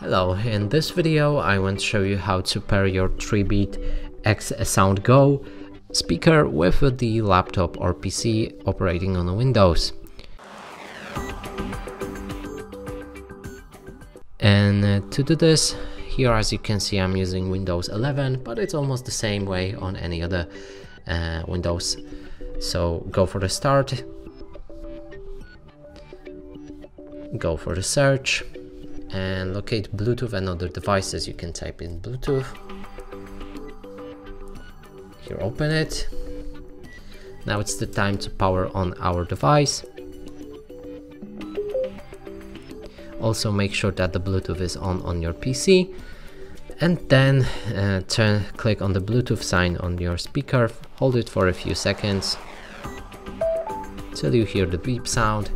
Hello, in this video I want to show you how to pair your Tribit XSound Go speaker with the laptop or PC operating on Windows. And to do this, here as you can see I'm using Windows 11, but it's almost the same way on any other Windows. So go for the start, go for the search, and locate Bluetooth and other devices. You can type in Bluetooth. Here, open it. Now it's the time to power on our device. Also make sure that the Bluetooth is on your PC, and then click on the Bluetooth sign on your speaker, hold it for a few seconds till you hear the beep sound.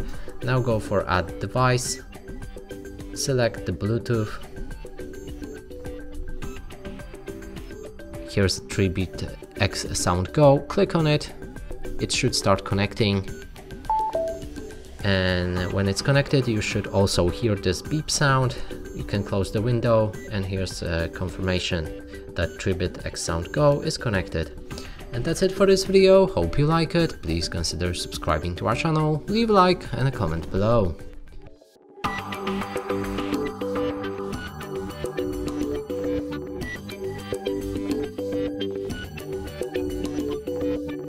Now go for add device, select the Bluetooth. Here's Tribit XSound Go, click on it, it should start connecting. And when it's connected, you should also hear this beep sound. You can close the window, and here's a confirmation that Tribit XSound Go is connected. And that's it for this video. Hope you like it. Please consider subscribing to our channel, leave a like and a comment below.